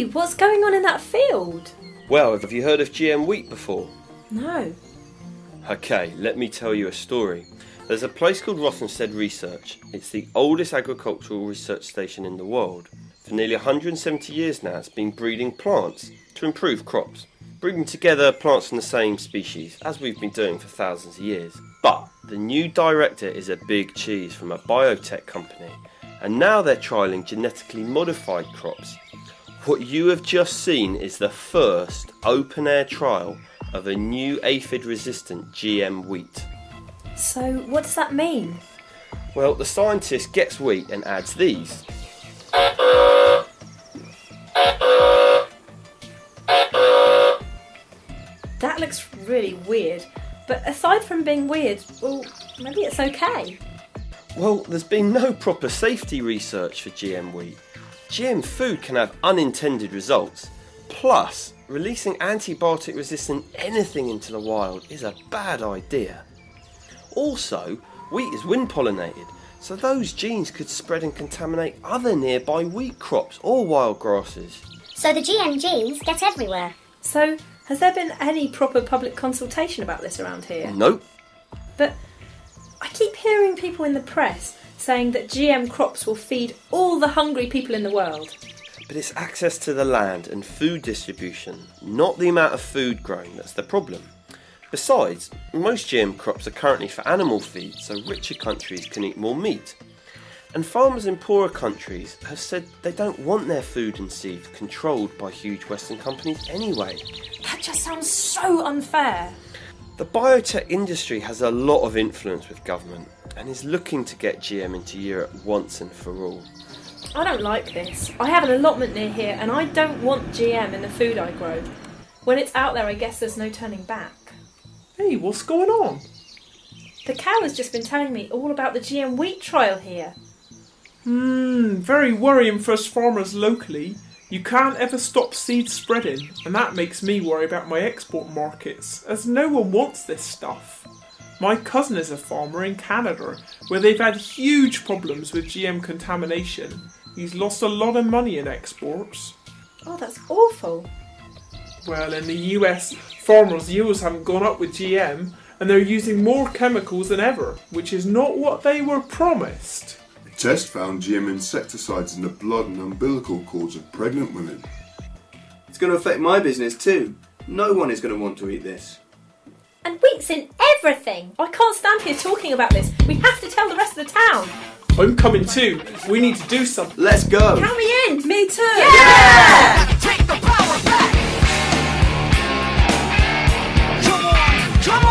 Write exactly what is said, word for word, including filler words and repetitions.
you what's going on in that field. Well, have you heard of G M wheat before? No. Okay, let me tell you a story. There's a place called Rothamsted Research. It's the oldest agricultural research station in the world. For nearly one hundred seventy years now, it's been breeding plants to improve crops, bringing together plants from the same species, as we've been doing for thousands of years. But the new director is a big cheese from a biotech company, and now they're trialling genetically modified crops. What you have just seen is the first open-air trial of a new aphid-resistant G M wheat. So what does that mean? Well, the scientist gets wheat and adds these. That looks really weird, but aside from being weird, well, maybe it's okay. Well, there's been no proper safety research for G M wheat. G M food can have unintended results. Plus, releasing antibiotic resistant anything into the wild is a bad idea. Also, wheat is wind pollinated, so those genes could spread and contaminate other nearby wheat crops or wild grasses. So the G M genes get everywhere. So, has there been any proper public consultation about this around here? Nope. But I keep hearing people in the press saying that G M crops will feed all the hungry people in the world. But it's access to the land and food distribution, not the amount of food grown, that's the problem. Besides, most G M crops are currently for animal feed, so richer countries can eat more meat. And farmers in poorer countries have said they don't want their food and seed controlled by huge Western companies anyway. That just sounds so unfair. The biotech industry has a lot of influence with government and is looking to get G M into Europe once and for all. I don't like this. I have an allotment near here and I don't want G M in the food I grow. When it's out there, I guess there's no turning back. Hey, what's going on? The cow has just been telling me all about the G M wheat trial here. Hmm, very worrying for us farmers locally. You can't ever stop seed spreading, and that makes me worry about my export markets, as no one wants this stuff. My cousin is a farmer in Canada, where they've had huge problems with G M contamination. He's lost a lot of money in exports. Oh, that's awful. Well, in the U S, farmers' yields haven't gone up with G M, and they're using more chemicals than ever, which is not what they were promised. A test found G M insecticides in the blood and umbilical cords of pregnant women. It's going to affect my business too. No one is going to want to eat this. And wheat's in everything! I can't stand here talking about this. We have to tell the rest of the town. I'm coming too. We need to do something. Let's go. Count me in. Me too. Yeah! yeah! Take the power back. Come on! Come on!